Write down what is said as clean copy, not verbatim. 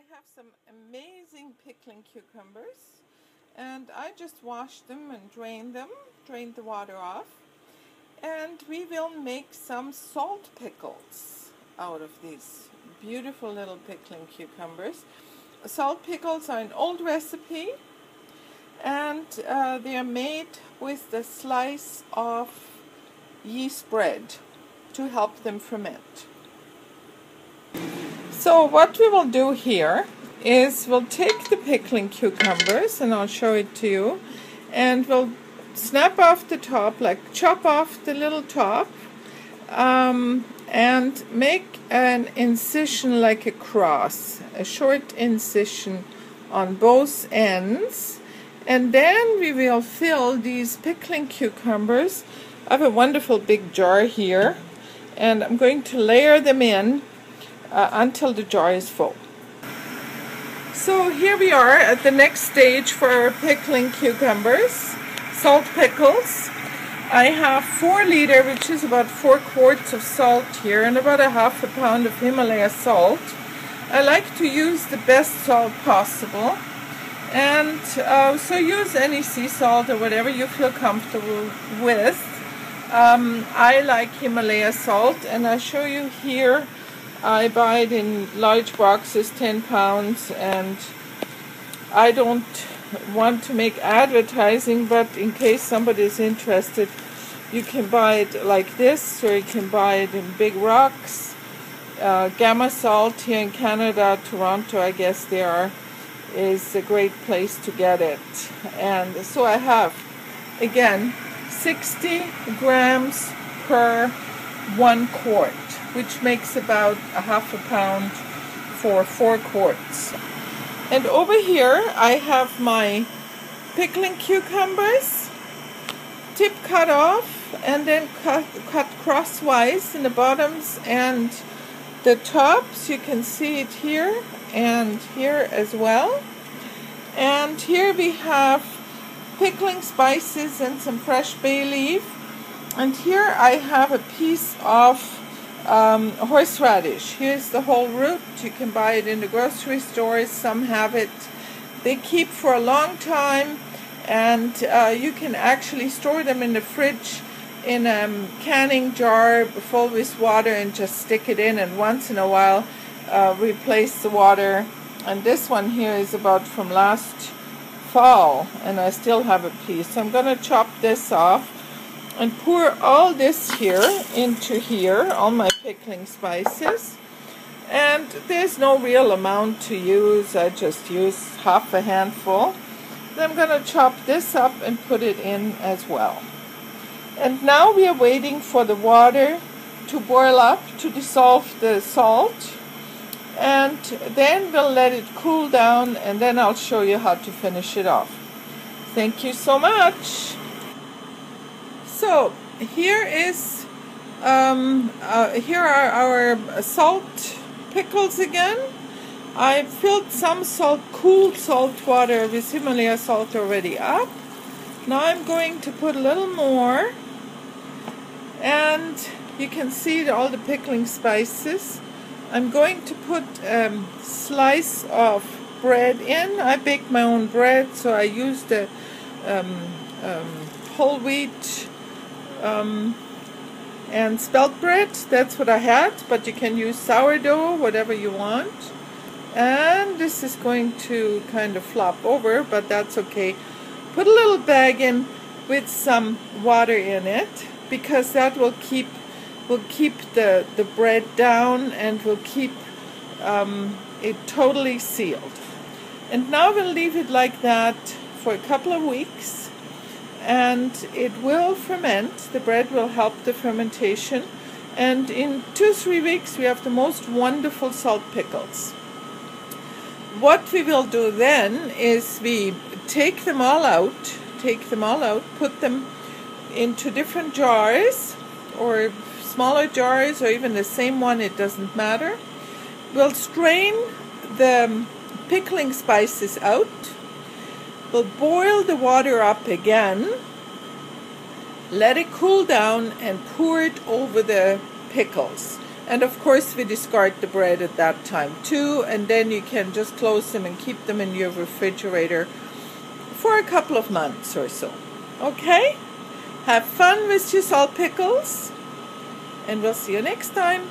I have some amazing pickling cucumbers, and I just washed them and drained the water off, and we will make some salt pickles out of these beautiful little pickling cucumbers. Salt pickles are an old recipe, and they are made with the slice of yeast bread to help them ferment. So what we will do here is we'll take the pickling cucumbers, and I'll show it to you, and we'll snap off the top, like chop off the little top, and make an incision like a cross, a short incision on both ends. And then we will fill these pickling cucumbers. I have a wonderful big jar here, and I'm going to layer them in until the jar is full. So here we are at the next stage for our pickling cucumbers, salt pickles. I have 4 liters, which is about 4 quarts of salt here, and about a half a pound of Himalayan salt. I like to use the best salt possible. And so use any sea salt or whatever you feel comfortable with. I like Himalayan salt, and I show you here. I buy it in large boxes, 10 pounds, and I don't want to make advertising, but in case somebody's interested, you can buy it like this, or you can buy it in big rocks. Gamma Salt here in Canada, Toronto, I guess they are. Is a great place to get it. And so I have, again, 60 grams per 1 quart, which makes about a half a pound for 4 quarts. And over here I have my pickling cucumbers, tip cut off and then cut crosswise in the bottoms and the tops. You can see it here and here as well. And here we have pickling spices and some fresh bay leaf, and here I have a piece of horseradish. Here's the whole root. You can buy it in the grocery stores. Some have it. They keep for a long time, and you can actually store them in the fridge in a canning jar full with water and just stick it in, and once in a while replace the water. And this one here is about from last fall, and I still have a piece. So I'm going to chop this off and pour all this here into here, all my pickling spices. And there's no real amount to use. I just use half a handful. Then I'm going to chop this up and put it in as well. And now we are waiting for the water to boil up, to dissolve the salt. And then we'll let it cool down, and then I'll show you how to finish it off. Thank you so much. So here is here are our salt pickles again. I filled some salt, cool salt water with Himalayan salt already up. Now I'm going to put a little more, and you can see all the pickling spices. I'm going to put a slice of bread in. I bake my own bread, so I use the whole wheat and spelt bread. That's what I had, but you can use sourdough, whatever you want. And this is going to kind of flop over, but that's okay. Put a little bag in with some water in it, because that will keep the bread down and will keep it totally sealed. And now we'll leave it like that for a couple of weeks, and it will ferment. The bread will help the fermentation, and in 2-3 weeks we have the most wonderful salt pickles. What we will do then is we take them all out, put them into different jars or smaller jars, or even the same one, it doesn't matter. We'll strain the pickling spices out. We'll boil the water up again, let it cool down, and pour it over the pickles. And of course we discard the bread at that time too, and then you can just close them and keep them in your refrigerator for a couple of months or so. Okay? Have fun with your salt pickles, and we'll see you next time.